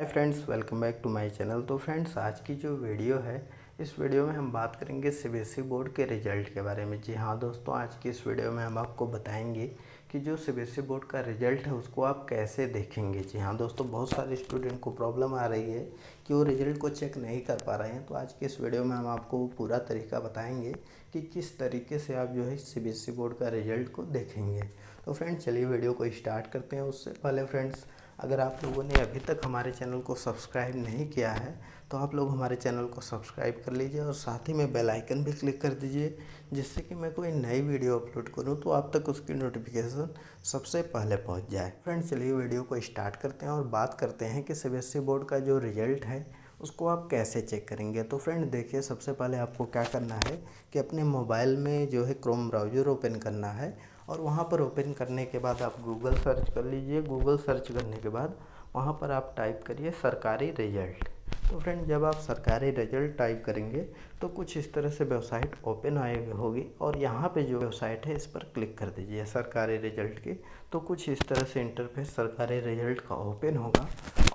Hi friends, welcome back to my channel. तो friends, आज की जो वीडियो है इस वीडियो में हम बात करेंगे सीबीएसई बोर्ड के रिजल्ट के बारे में। जी हाँ दोस्तों, आज की इस वीडियो में हम आपको बताएंगे कि जो सीबीएसई बोर्ड का रिजल्ट है उसको आप कैसे देखेंगे। जी हाँ दोस्तों, बहुत सारे स्टूडेंट को प्रॉब्लम आ रही है कि वो रिजल्ट को चेक नहीं कर पा रहे हैं। तो आज की इस वीडियो में हम आपको पूरा तरीका बताएँगे कि किस तरीके से आप जो है सीबीएसई बोर्ड का रिजल्ट को देखेंगे। तो फ्रेंड्स चलिए वीडियो को स्टार्ट करते हैं। उससे पहले फ्रेंड्स, अगर आप लोगों ने अभी तक हमारे चैनल को सब्सक्राइब नहीं किया है तो आप लोग हमारे चैनल को सब्सक्राइब कर लीजिए और साथ ही में बेल आइकन भी क्लिक कर दीजिए, जिससे कि मैं कोई नई वीडियो अपलोड करूं तो आप तक उसकी नोटिफिकेशन सबसे पहले पहुंच जाए। फ्रेंड्स चलिए वीडियो को स्टार्ट करते हैं और बात करते हैं कि सीबीएसई बोर्ड का जो रिजल्ट है उसको आप कैसे चेक करेंगे। तो फ्रेंड देखिए, सबसे पहले आपको क्या करना है कि अपने मोबाइल में जो है क्रोम ब्राउज़र ओपन करना है और वहाँ पर ओपन करने के बाद आप गूगल सर्च कर लीजिए। गूगल सर्च करने के बाद वहाँ पर आप टाइप करिए सरकारी रिजल्ट। तो फ्रेंड जब आप सरकारी रिजल्ट टाइप करेंगे तो कुछ इस तरह से वेबसाइट ओपन आई होगी और यहाँ पे जो वेबसाइट है इस पर क्लिक कर दीजिए सरकारी रिजल्ट की। तो कुछ इस तरह से इंटरफेस सरकारी रिजल्ट का ओपन होगा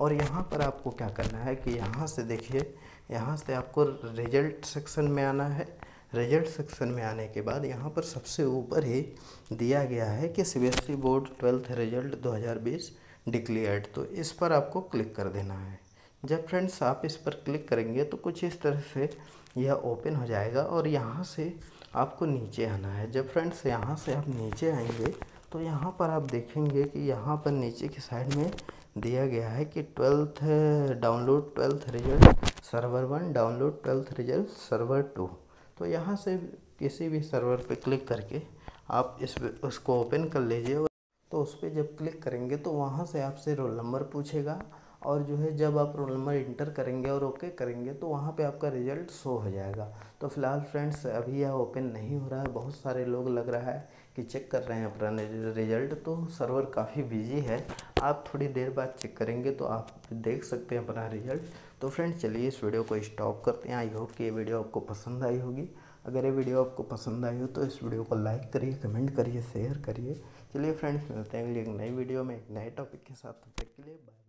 और यहाँ पर आपको क्या करना है कि यहाँ से देखिए, यहाँ से आपको रिजल्ट सेक्शन में आना है। रिजल्ट सेक्शन में आने के बाद यहाँ पर सबसे ऊपर ही दिया गया है कि CBSE board 12th result 2020 declared. तो इस पर आपको क्लिक कर देना है। जब फ्रेंड्स आप इस पर क्लिक करेंगे तो कुछ इस तरह से यह ओपन हो जाएगा और यहाँ से आपको नीचे आना है। जब फ्रेंड्स यहाँ से आप नीचे आएंगे तो यहाँ पर आप देखेंगे कि यहाँ पर नीचे की साइड में दिया गया है कि 12th result server 1, download 12th result server 2। तो यहाँ से किसी भी सर्वर पे क्लिक करके आप उसको ओपन कर लीजिए। तो उस पर जब क्लिक करेंगे तो वहाँ से आपसे रोल नंबर पूछेगा और जो है जब आप रोल नंबर इंटर करेंगे और ओके करेंगे तो वहाँ पे आपका रिजल्ट शो हो जाएगा। तो फिलहाल फ्रेंड्स अभी यह ओपन नहीं हो रहा है। बहुत सारे लोग लग रहा है कि चेक कर रहे हैं अपना रिजल्ट, तो सर्वर काफ़ी बिजी है। आप थोड़ी देर बाद चेक करेंगे तो आप देख सकते हैं अपना रिजल्ट। तो फ्रेंड्स चलिए इस वीडियो को स्टॉप करते हैं। आई होप कि ये वीडियो आपको पसंद आई होगी। अगर ये वीडियो आपको पसंद आई हो तो इस वीडियो को लाइक करिए, कमेंट करिए, शेयर करिए। चलिए फ्रेंड्स मिलते हैं अगली एक नई वीडियो में एक नए टॉपिक के साथ। तब तक के लिए बाय।